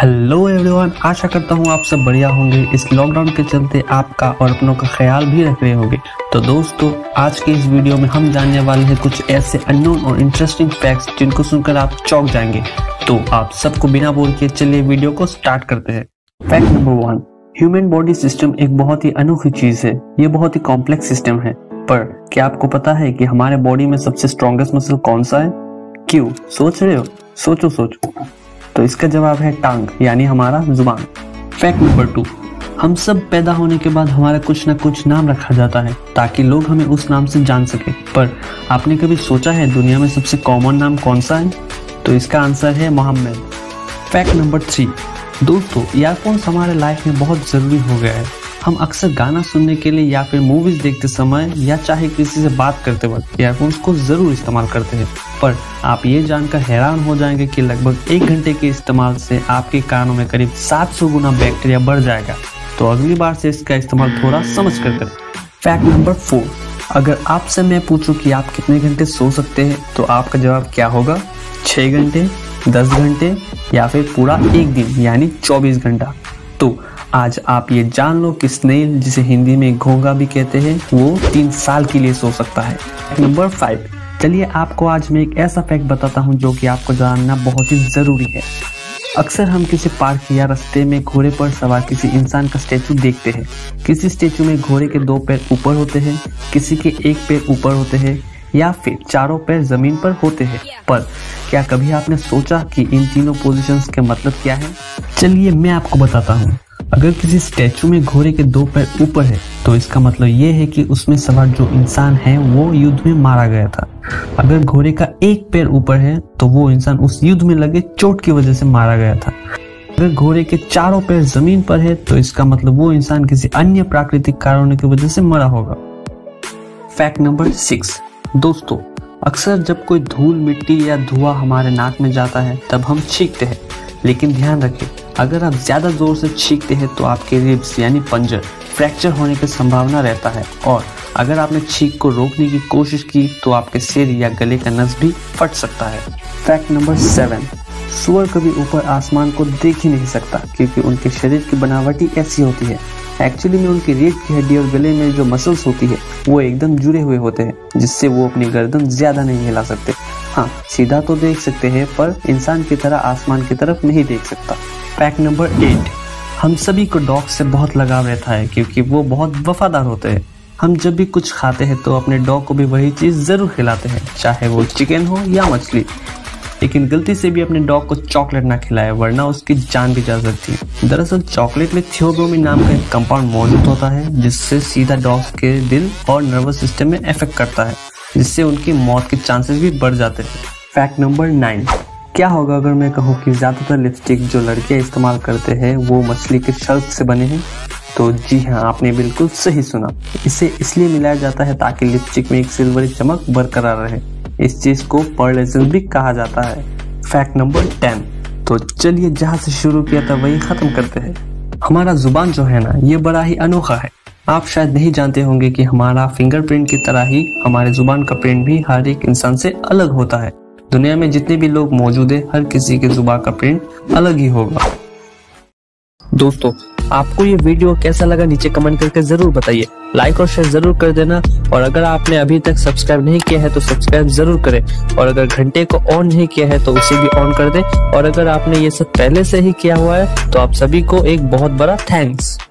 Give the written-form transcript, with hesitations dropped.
Hello everyone, आशा करता हूँ आप सब बढ़िया होंगे। इस लॉकडाउन के चलते आपका और अपनों का ख्याल भी रख रहे होंगे। तो दोस्तों, आज के इस वीडियो में हम जानने वाले हैं कुछ ऐसे अननोन और इंटरेस्टिंग फैक्ट्स जिनको सुनकर आप चौंक जाएंगे। तो आप सबको बिना बोल के चलिए वीडियो को स्टार्ट करते हैं। Fact number 1, human body system एक बहुत ही अनोखी चीज है। ये बहुत ही कॉम्प्लेक्स सिस्टम है, पर क्या आपको पता है कि हमारे बॉडी में सबसे स्ट्रॉन्गेस्ट मसल कौन सा है? क्यों सोच रहे हो? सोचो। तो इसका जवाब है टांग, यानी हमारा जुबान। फैक्ट नंबर 2, हम सब पैदा होने के बाद हमारा कुछ ना कुछ नाम रखा जाता है ताकि लोग हमें उस नाम से जान सके। पर आपने कभी सोचा है दुनिया में सबसे कॉमन नाम कौन सा है? तो इसका आंसर है मोहम्मद। फैक्ट नंबर 3, दोस्तों ईयरफोन्स हमारे लाइफ में बहुत ज़रूरी हो गया है। हम अक्सर गाना सुनने के लिए या फिर मूवीज़ देखते समय या चाहे किसी से बात करते वक्त ईयरफोन्स को ज़रूर इस्तेमाल करते हैं। पर आप ये जानकर हैरान हो जाएंगे कि लगभग 1 घंटे के इस्तेमाल से आपके कानों में करीब 700 गुना बैक्टीरिया बढ़ जाएगा। तो अगली बार से इसका इस्तेमाल थोड़ा समझ कर करें। फैक्ट नंबर 4, अगर आपसे मैं पूछूं कि आप कितने घंटे सो सकते हैं तो आपका जवाब क्या होगा? 6 घंटे, 10 घंटे या फिर पूरा एक दिन, यानी 24 घंटा। तो आज आप ये जान लो कि स्नेल, जिसे हिंदी में घोंगा भी कहते हैं, वो 3 साल के लिए सो सकता है। नंबर 5, चलिए आपको आज मैं एक ऐसा फैक्ट बताता हूँ जो कि आपको जानना बहुत ही ज़रूरी है। अक्सर हम किसी पार्क या रास्ते में घोड़े पर सवार किसी इंसान का स्टैचू देखते हैं। किसी स्टैचू में घोड़े के 2 पैर ऊपर होते हैं, किसी के 1 पैर ऊपर होते हैं या फिर 4 पैर जमीन पर होते हैं। पर क्या कभी आपने सोचा कि इन तीनों पोजिशंस के मतलब क्या है? चलिए मैं आपको बताता हूँ। अगर किसी स्टैचू में घोड़े के 2 पैर ऊपर है तो इसका मतलब ये है कि उसमें सवार जो इंसान है वो युद्ध में मारा गया था। अगर घोड़े का 1 पैर ऊपर है तो वो इंसान उस युद्ध में लगे चोट की वजह से मारा गया था। अगर घोड़े के 4 पैर जमीन पर है तो इसका मतलब वो इंसान किसी अन्य प्राकृतिक कारणों की वजह से मरा होगा। फैक्ट नंबर 6, दोस्तों अक्सर जब कोई धूल, मिट्टी या धुआं हमारे नाक में जाता है तब हम छींकते हैं। लेकिन ध्यान रखें, अगर आप ज़्यादा ज़ोर से छींकते हैं तो आपके रिब्स यानी पंजर फ्रैक्चर होने की संभावना रहता है। और अगर आपने छींक को रोकने की कोशिश की तो आपके सिर या गले का नस भी फट सकता है। फैक्ट नंबर 7, सूअर कभी ऊपर आसमान को देख ही नहीं सकता क्योंकि उनके शरीर की बनावटी ऐसी होती है। एक्चुअली में उनकी रीढ़ की हड्डी और गले में जो मसल्स होती है वो एकदम जुड़े हुए होते हैं, जिससे वो अपनी गर्दन ज़्यादा नहीं हिला सकते। हाँ, सीधा तो देख सकते हैं पर इंसान की तरह आसमान की तरफ नहीं देख सकता। फैक्ट नंबर 8, हम सभी को डॉग से बहुत लगाव रहता है क्योंकि वो बहुत वफादार होते हैं। हम जब भी कुछ खाते हैं तो अपने डॉग को भी वही चीज़ ज़रूर खिलाते हैं, चाहे वो चिकन हो या मछली। लेकिन गलती से भी अपने डॉग को चॉकलेट ना खिलाए, वरना उसकी जान भी जा सकती है। दरअसल चॉकलेट में थियोब्रोमिन नाम का एक कंपाउंड मौजूद होता है जिससे सीधा डॉग्स के दिल और नर्वस सिस्टम में इफेक्ट करता है, जिससे उनकी मौत के चांसेस भी बढ़ जाते हैं। फैक्ट नंबर 9, क्या होगा अगर मैं कहूँ कि ज़्यादातर लिपस्टिक जो लड़कियाँ इस्तेमाल करते हैं वो मछली के शल्क से बने हैं? तो जी हाँ, आपने बिल्कुल सही सुना। इसे इसलिए मिलाया जाता है ताकि लिपस्टिक में एक सिल्वरी चमक बरकरार रहे। इस चीज़ को पर्लसेंस भी कहा जाता है। फैक्ट नंबर 10, तो चलिए जहाँ से शुरू किया था वही ख़त्म करते हैं। हमारा ज़ुबान जो है ना, ये बड़ा ही अनोखा है। आप शायद नहीं जानते होंगे कि हमारा फिंगरप्रिंट की तरह ही हमारे ज़ुबान का प्रिंट भी हर एक इंसान से अलग होता है। दुनिया में जितने भी लोग मौजूद है हर किसी के ज़ुबान का प्रिंट अलग ही होगा। दोस्तों, आपको ये वीडियो कैसा लगा नीचे कमेंट करके जरूर बताइए। लाइक और शेयर जरूर कर देना। और अगर आपने अभी तक सब्सक्राइब नहीं किया है तो सब्सक्राइब जरूर करें। और अगर घंटे को ऑन नहीं किया है तो उसे भी ऑन कर दें। और अगर आपने ये सब पहले से ही किया हुआ है तो आप सभी को एक बहुत बड़ा थैंक्स।